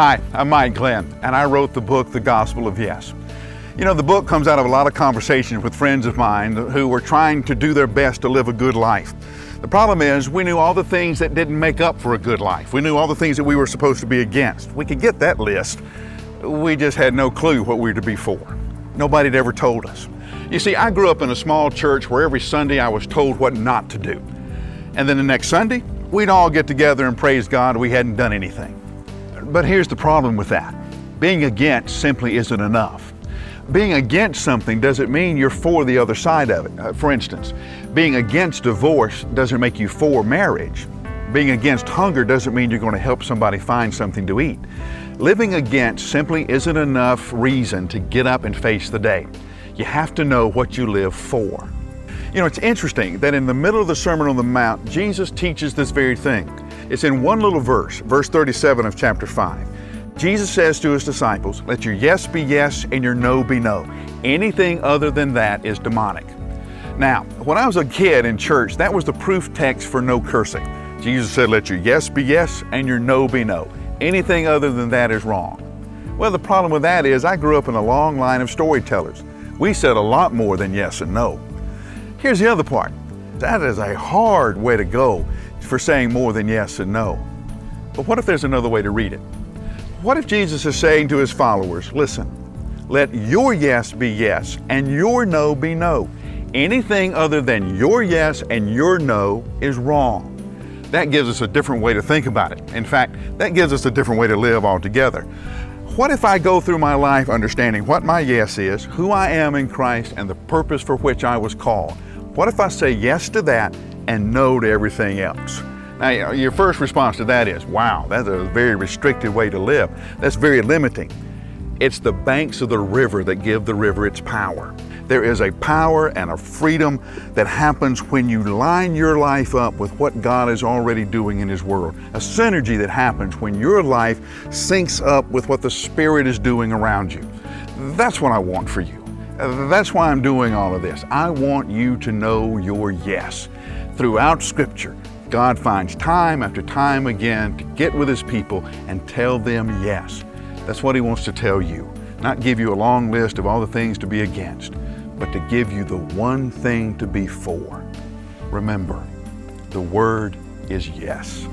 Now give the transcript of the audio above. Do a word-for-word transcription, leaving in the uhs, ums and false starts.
Hi, I'm Mike Glenn, and I wrote the book, The Gospel of Yes. You know, the book comes out of a lot of conversations with friends of mine who were trying to do their best to live a good life. The problem is we knew all the things that didn't make up for a good life. We knew all the things that we were supposed to be against. We could get that list. We just had no clue what we were to be for. Nobody had ever told us. You see, I grew up in a small church where every Sunday I was told what not to do. And then the next Sunday, we'd all get together and praise God we hadn't done anything. But here's the problem with that. Being against simply isn't enough. Being against something doesn't mean you're for the other side of it. For instance, being against divorce doesn't make you for marriage. Being against hunger doesn't mean you're going to help somebody find something to eat. Living against simply isn't enough reason to get up and face the day. You have to know what you live for. You know, it's interesting that in the middle of the Sermon on the Mount, Jesus teaches this very thing. It's in one little verse, verse thirty-seven of chapter five. Jesus says to his disciples, let your yes be yes and your no be no. Anything other than that is demonic. Now, when I was a kid in church, that was the proof text for no cursing. Jesus said, let your yes be yes and your no be no. Anything other than that is wrong. Well, the problem with that is I grew up in a long line of storytellers. We said a lot more than yes and no. Here's the other part. That is a hard way to go for saying more than yes and no. But what if there's another way to read it? What if Jesus is saying to his followers, listen, let your yes be yes and your no be no. Anything other than your yes and your no is wrong. That gives us a different way to think about it. In fact, that gives us a different way to live altogether. What if I go through my life understanding what my yes is, who I am in Christ, and the purpose for which I was called? What if I say yes to that and no to everything else? Now, your first response to that is, wow, that's a very restricted way to live. That's very limiting. It's the banks of the river that give the river its power. There is a power and a freedom that happens when you line your life up with what God is already doing in His world. A synergy that happens when your life syncs up with what the Spirit is doing around you. That's what I want for you. That's why I'm doing all of this. I want you to know your yes. Throughout Scripture, God finds time after time again to get with His people and tell them yes. That's what He wants to tell you. Not give you a long list of all the things to be against, but to give you the one thing to be for. Remember, the word is yes.